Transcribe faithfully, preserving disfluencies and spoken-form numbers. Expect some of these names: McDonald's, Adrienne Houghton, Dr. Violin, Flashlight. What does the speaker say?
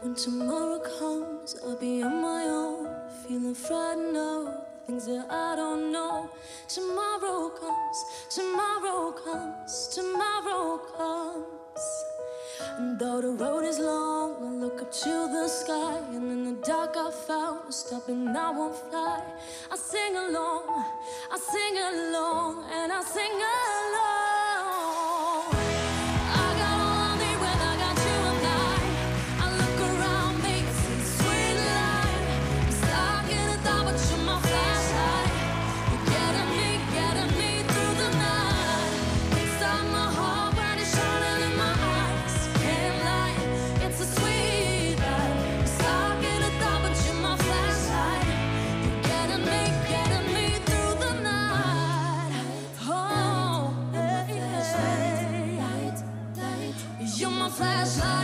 When tomorrow comes, I'll be on my own, feeling frightened of things that I don't know. Tomorrow comes, tomorrow comes, tomorrow comes. And though the road is long, I look up to the sky, and in the dark I found a stop and I won't fly. I sing along, I sing along, and I sing along. Flashlight.